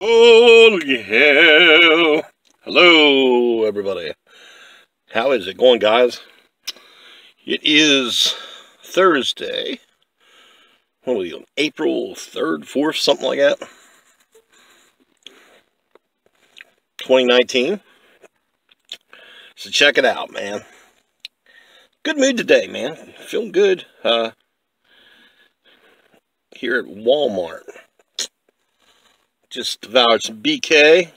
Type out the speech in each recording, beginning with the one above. Oh yeah! Hello everybody. How is it going, guys? It is Thursday. What are we on? April 3rd, 4th, something like that. 2019. So check it out, man. Good mood today, man. Feeling good. Here at Walmart. Just devoured some BK.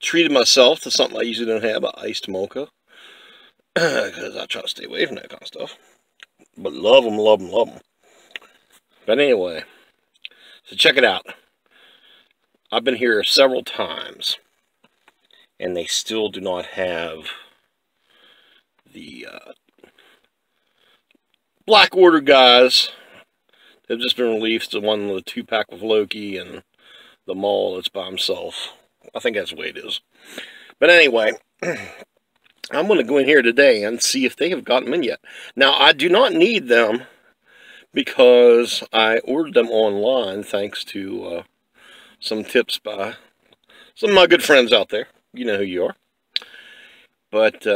Treated myself to something I usually don't have, an iced mocha. Because I try to stay away from that kind of stuff. But love them, love them, love them. But anyway. So check it out. I've been here several times. And they still do not have the Black Order guys. They've just been released to one of the 2-pack with Loki and the mall that's by himself. I think that's the way it is. But anyway, I'm going to go in here today and see if they have gotten them in yet. Now, I do not need them because I ordered them online thanks to some tips by some of my good friends out there. You know who you are. But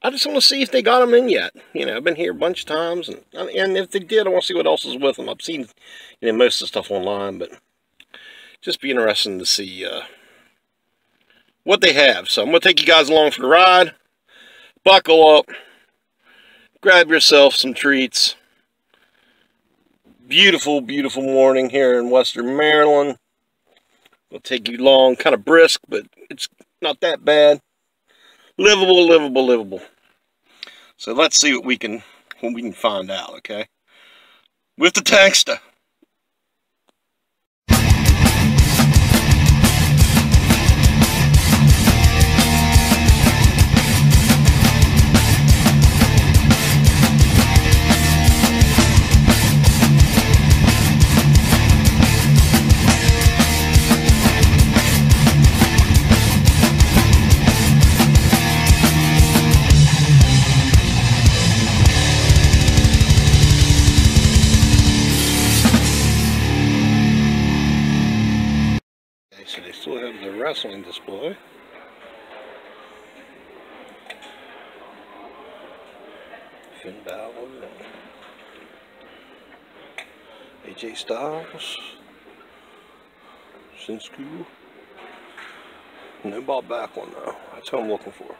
I just want to see if they got them in yet. You know, I've been here a bunch of times, and if they did, I want to see what else is with them. I've seen, you know, most of the stuff online, but just be interesting to see what they have. So I'm going to take you guys along for the ride. Buckle up. Grab yourself some treats. Beautiful, beautiful morning here in Western Maryland. It'll take you long, kind of brisk, but it's not that bad. Livable, livable, livable. So let's see what we can find out, okay? With the tankster. Wrestling display. Finn Balor. AJ Styles. Shinsuke. No Bob Backlund though. That's what I'm looking for.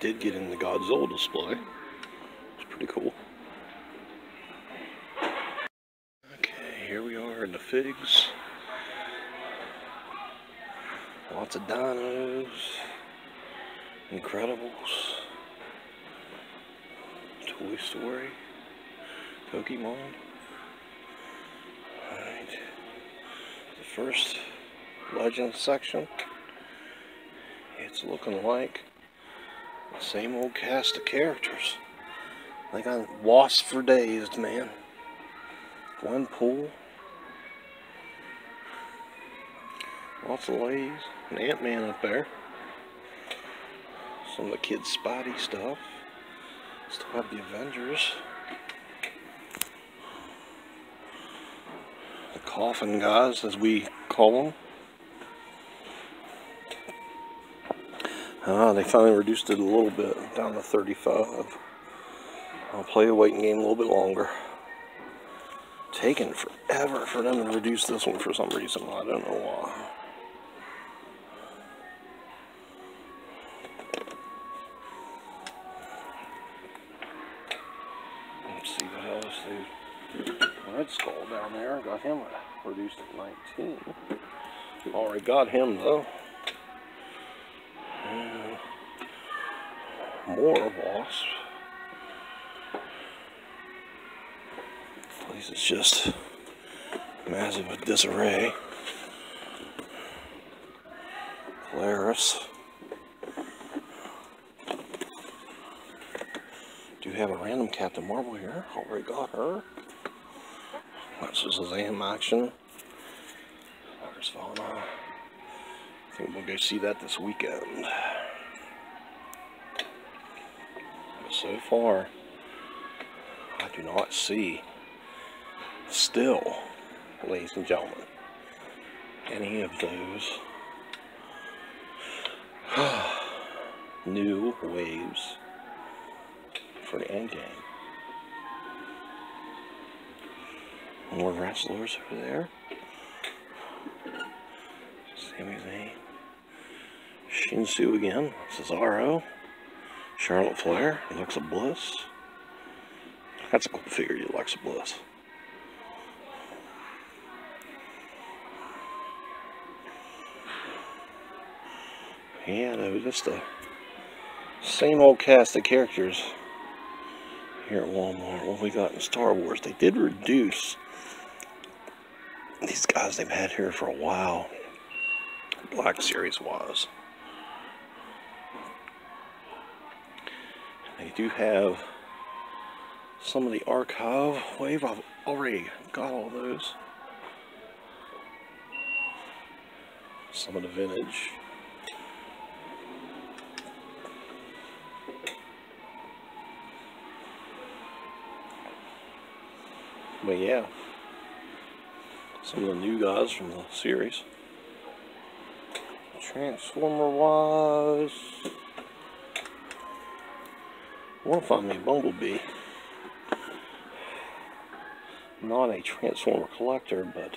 Did get in the Godzilla display. It's pretty cool. The figs, lots of dinos, Incredibles, Toy Story, Pokemon. Alright, the first legend section, it's looking like the same old cast of characters. They got Wasp for days, man. One pool. Lots of ladies, an Ant-Man up there, some of the kids' Spidey stuff, still have the Avengers, the coffin guys as we call them. They finally reduced it a little bit, down to 35. I'll play a waiting game a little bit longer. Taking forever for them to reduce this one for some reason, I don't know why. Skull down there. Got him reduced at 19. Already got him though. And more Wasp. This place is just massive with disarray. Polaris. Do have a random Captain Marvel here. Already got her. That's just Shazam action. There's Phasma. I think we'll go see that this weekend. But so far, I do not see still, ladies and gentlemen, any of those new waves for the end game. More wrestlers over there. Sami Zayn, Shinsuke again, Cesaro, Charlotte Flair, Alexa Bliss. That's a cool figure, you Alexa Bliss. Yeah, though, just the same old cast of characters here at Walmart. What we got in Star Wars, they did reduce these guys they've had here for a while, Black Series wise. They do have some of the archive wave. I've already got all those. Some of the vintage. But yeah, some of the new guys from the series. Transformer wise, I want to find me a Bumblebee. Not a Transformer collector, but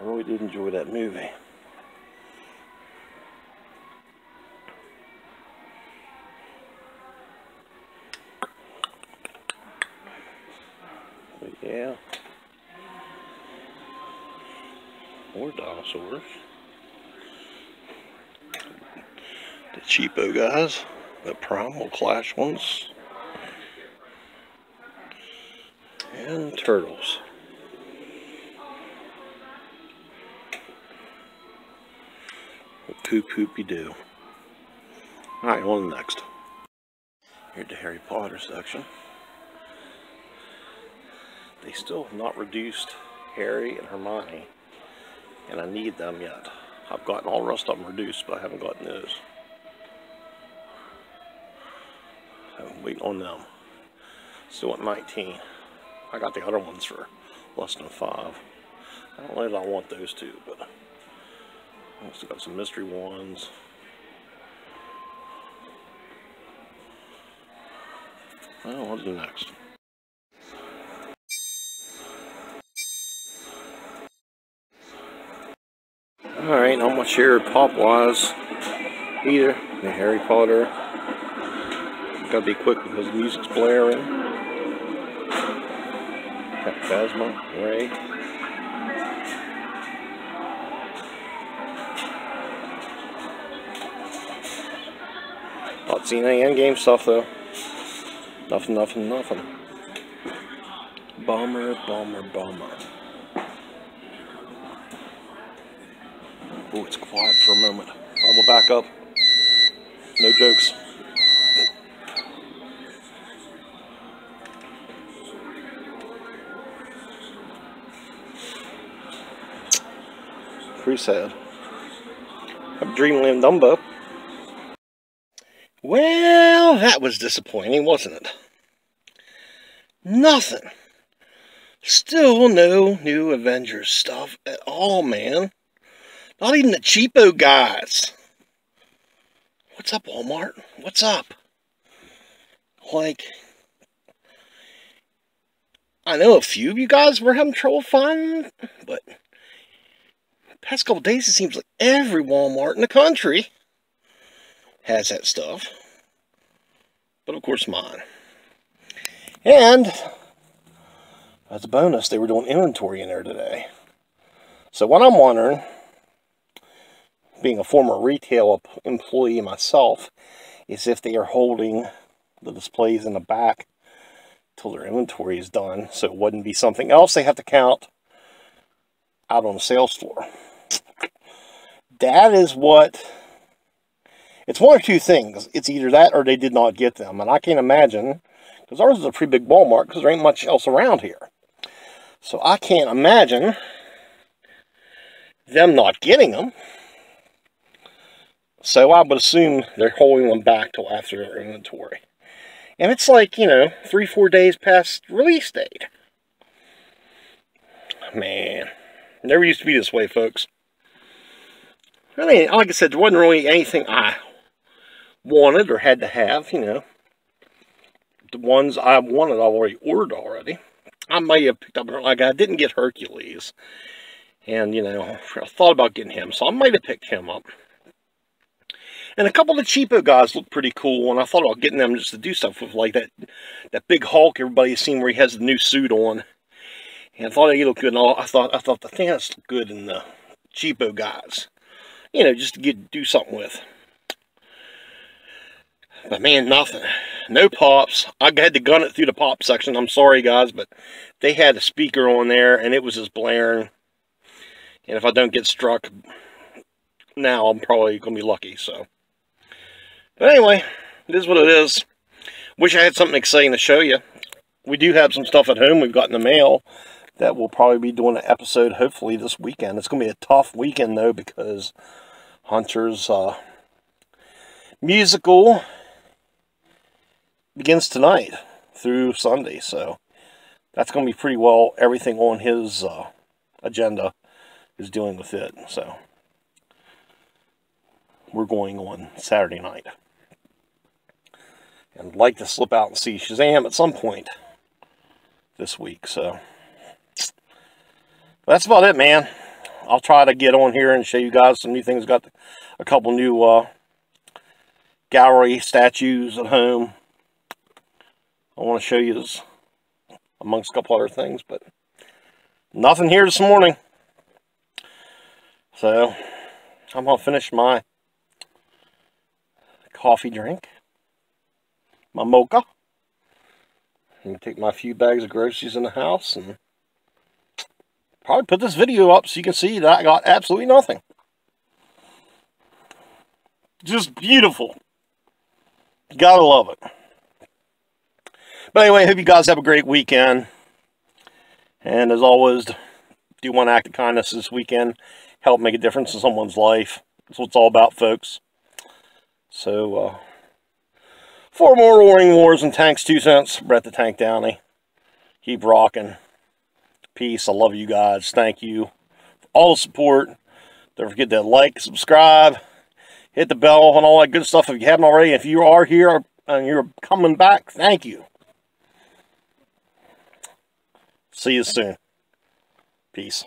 I really did enjoy that movie. But yeah, more dinosaurs. The cheapo guys, the Primal Clash ones, and turtles. Poop poopy do. Alright, on to the next. Here at the Harry Potter section. They still have not reduced Harry and Hermione, and I need them yet. I've gotten all the rest of them reduced, but I haven't gotten those. I'm waiting on them. Still at 19. I got the other ones for less than 5. I don't know that I want those two, but I also got some mystery ones. Well, what's the next? Alright, not much here pop wise either. The Harry Potter. Gotta be quick because the music's blaring. Phasma, Ray. Not seen any endgame stuff though. Nothing. Bummer. Oh, it's quiet for a moment. I will back up. No jokes. Pretty sad. I'm Dreamland Dumbo. Well, that was disappointing, wasn't it? Nothing. Still no new Avengers stuff at all, man. Not even the cheapo guys. What's up, Walmart? What's up? Like, I know a few of you guys were having trouble finding, but past couple days, it seems like every Walmart in the country has that stuff. But of course, mine. And as a bonus, they were doing inventory in there today. So what I'm wondering, being a former retail employee myself, is if they are holding the displays in the back till their inventory is done, so it wouldn't be something else they have to count out on the sales floor. That is what, it's one or two things. It's either that or they did not get them. And I can't imagine, because ours is a pretty big Walmart, because there ain't much else around here. So I can't imagine them not getting them. So I would assume they're holding them back till after their inventory. And it's like, you know, 3-4 days past release date. Man, never used to be this way, folks. Really, like I said, there wasn't really anything I wanted or had to have, you know. The ones I wanted, I already ordered already. I may have picked up, like, I didn't get Hercules. And, you know, I thought about getting him, so I might have picked him up. And a couple of the cheapo guys look pretty cool, and I thought about getting them just to do stuff with, like, that big Hulk everybody's seen where he has the new suit on. And I thought he looked good, and all. I thought the Thanos looked good in the cheapo guys. You know, just to do something with. But, man, nothing. No pops. I had to gun it through the pop section. I'm sorry, guys, but they had a speaker on there, and it was just blaring. And if I don't get struck now, I'm probably going to be lucky, so. But anyway, it is what it is. Wish I had something exciting to show you. We do have some stuff at home we've got in the mail that we'll probably be doing an episode, hopefully, this weekend. It's going to be a tough weekend, though, because Hunter's musical begins tonight through Sunday. So that's going to be pretty well everything on his agenda is dealing with it. So we're going on Saturday night. And I'd like to slip out and see Shazam at some point this week. So that's about it, man. I'll try to get on here and show you guys some new things. Got a couple new gallery statues at home. I want to show you this amongst a couple other things, but nothing here this morning. So I'm going to finish my coffee drink, my mocha. I'm going to take my few bags of groceries in the house and probably put this video up so you can see that I got absolutely nothing. Just beautiful. You gotta love it. But anyway, I hope you guys have a great weekend. And as always, do one act of kindness this weekend. Help make a difference in someone's life. That's what it's all about, folks. So, for more Mortal Ring Wars and Tanks 2 Cents, Brett the Tank Downey. Keep rocking. Peace. I love you guys. Thank you for all the support. Don't forget to like, subscribe, hit the bell, and all that good stuff if you haven't already. If you are here and you're coming back, thank you. See you soon. Peace.